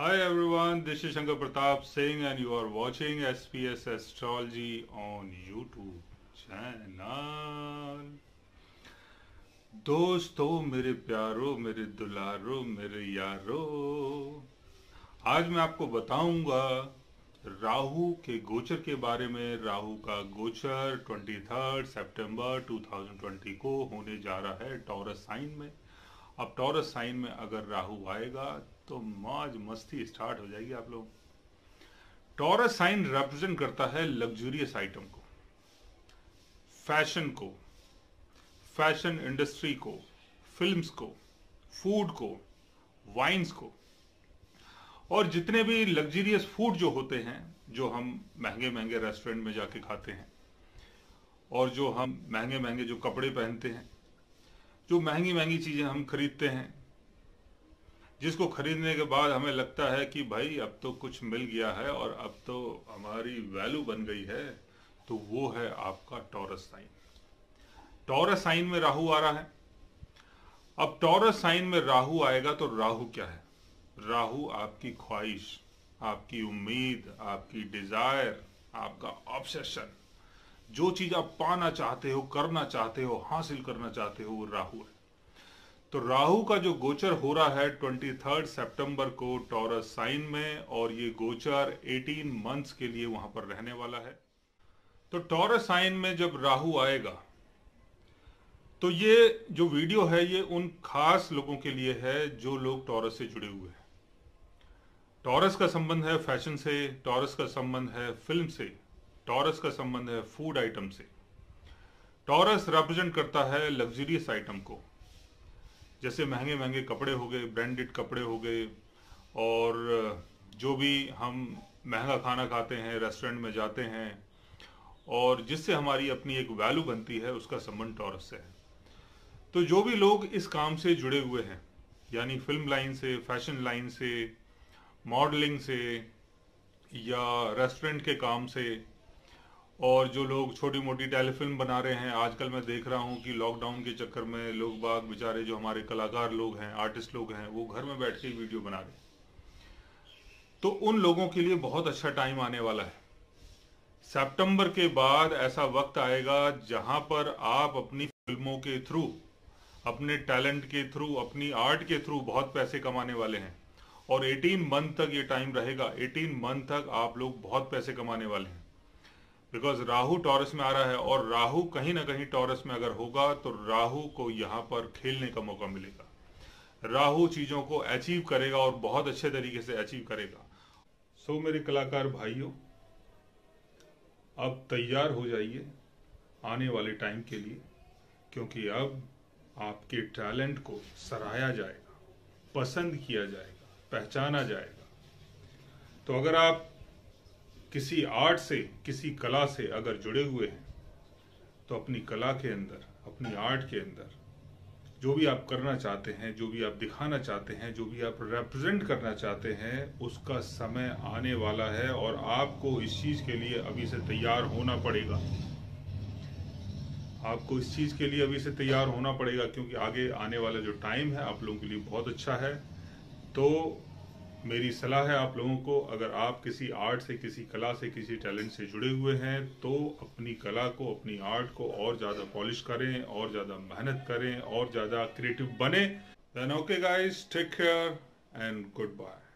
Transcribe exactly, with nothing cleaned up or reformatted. Hi everyone, this is Shankar Pratap Singh and you are watching S P S Astrology on YouTube channel। दोस्तों, मेरे प्यारो, मेरे दुलारो, मेरे यारो, आज मैं आपको बताऊंगा राहु के गोचर के बारे में। राहु का गोचर तेईस सितंबर दो हज़ार बीस को होने जा रहा है टॉरस साइन में। अब टॉरस साइन में अगर राहु आएगा तो मौज मस्ती स्टार्ट हो जाएगी आप लोग। टॉरस साइन रिप्रेजेंट करता है लग्जूरियस आइटम को, फैशन को, फैशन इंडस्ट्री को, फिल्म्स को, फूड को, वाइन्स को, और जितने भी लग्जूरियस फूड जो होते हैं, जो हम महंगे महंगे रेस्टोरेंट में जाके खाते हैं, और जो हम महंगे महंगे जो कपड़े पहनते हैं, जो महंगी महंगी चीज़ें हम खरीदते हैं, जिसको खरीदने के बाद हमें लगता है कि भाई अब तो कुछ मिल गया है और अब तो हमारी वैल्यू बन गई है, तो वो है आपका टॉरस साइन। टॉरस साइन में राहु आ रहा है। अब टॉरस साइन में राहु आएगा तो राहु क्या है? राहु आपकी ख्वाहिश, आपकी उम्मीद, आपकी डिज़ायर, आपका ऑब्सेशन, जो चीज़ आप पाना चाहते हो, करना चाहते हो, हासिल करना चाहते हो, वो राहु है। तो राहु का जो गोचर हो रहा है तेईस सितंबर को टॉरस साइन में, और ये गोचर अठारह मंथ्स के लिए वहां पर रहने वाला है। तो टॉरस साइन में जब राहु आएगा तो ये जो वीडियो है ये उन खास लोगों के लिए है जो लोग टॉरस से जुड़े हुए हैं। टॉरस का संबंध है फैशन से, टॉरस का संबंध है फिल्म से, टॉरस का संबंध है फूड आइटम से। टॉरस रिप्रेजेंट करता है लग्जरियस आइटम को, जैसे महंगे महंगे कपड़े हो गए, ब्रांडेड कपड़े हो गए, और जो भी हम महंगा खाना खाते हैं, रेस्टोरेंट में जाते हैं, और जिससे हमारी अपनी एक वैल्यू बनती है, उसका संबंध टॉरस से है। तो जो भी लोग इस काम से जुड़े हुए हैं, यानी फिल्म लाइन से, फैशन लाइन से, मॉडलिंग से, या रेस्टोरेंट के काम से, और जो लोग छोटी मोटी टेलीफिल्म बना रहे हैं, आजकल मैं देख रहा हूँ कि लॉकडाउन के चक्कर में लोग बाग बेचारे जो हमारे कलाकार लोग हैं, आर्टिस्ट लोग हैं, वो घर में बैठ के वीडियो बना रहे हैं। तो उन लोगों के लिए बहुत अच्छा टाइम आने वाला है। सितंबर के बाद ऐसा वक्त आएगा जहाँ पर आप अपनी फिल्मों के थ्रू, अपने टैलेंट के थ्रू, अपनी आर्ट के थ्रू बहुत पैसे कमाने वाले हैं। और अठारह मंथ तक ये टाइम रहेगा। अठारह मंथ तक आप लोग बहुत पैसे कमाने वाले हैं, बिकॉज राहु टॉरस में आ रहा है। और राहु कहीं ना कहीं टॉरस में अगर होगा तो राहु को यहाँ पर खेलने का मौका मिलेगा। राहु चीज़ों को अचीव करेगा और बहुत अच्छे तरीके से अचीव करेगा। सो so, मेरे कलाकार भाइयों, अब तैयार हो जाइए आने वाले टाइम के लिए, क्योंकि अब आपके टैलेंट को सराहा जाएगा, पसंद किया जाएगा, पहचाना जाएगा। तो अगर आप किसी आर्ट से, किसी कला से अगर जुड़े हुए हैं, तो अपनी कला के अंदर, अपनी आर्ट के अंदर जो भी आप करना चाहते हैं, जो भी आप दिखाना चाहते हैं, जो भी आप रिप्रेजेंट करना चाहते हैं, उसका समय आने वाला है। और आपको इस चीज़ के लिए अभी से तैयार होना पड़ेगा। आपको इस चीज़ के लिए अभी से तैयार होना पड़ेगा, क्योंकि आगे आने वाला जो टाइम है आप लोगों के लिए बहुत अच्छा है। तो मेरी सलाह है आप लोगों को, अगर आप किसी आर्ट से, किसी कला से, किसी टैलेंट से जुड़े हुए हैं, तो अपनी कला को, अपनी आर्ट को और ज़्यादा पॉलिश करें, और ज़्यादा मेहनत करें, और ज़्यादा क्रिएटिव बने। Then okay guys, take care and good bye.